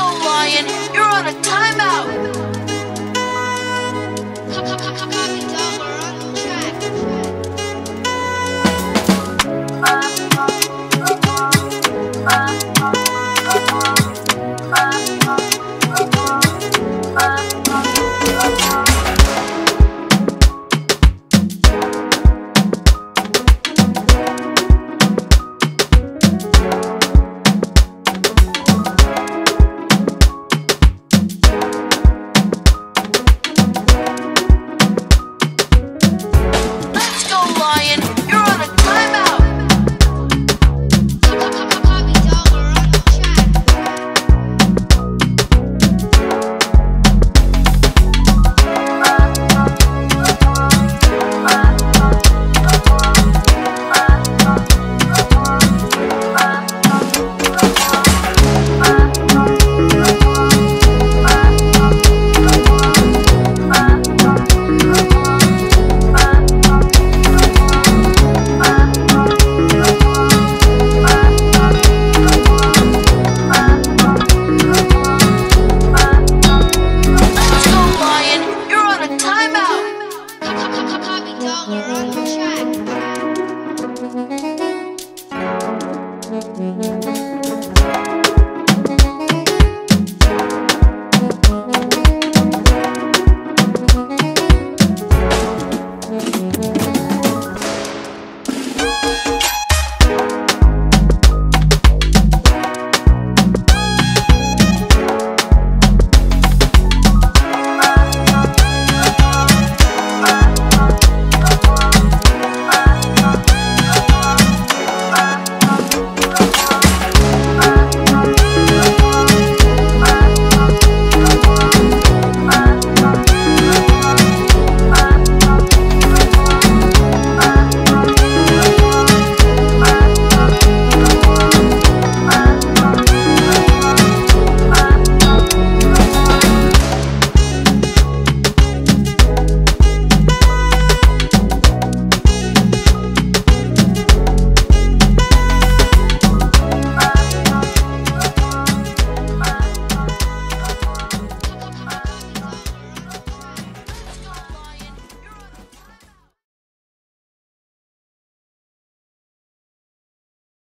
go, Lion. You're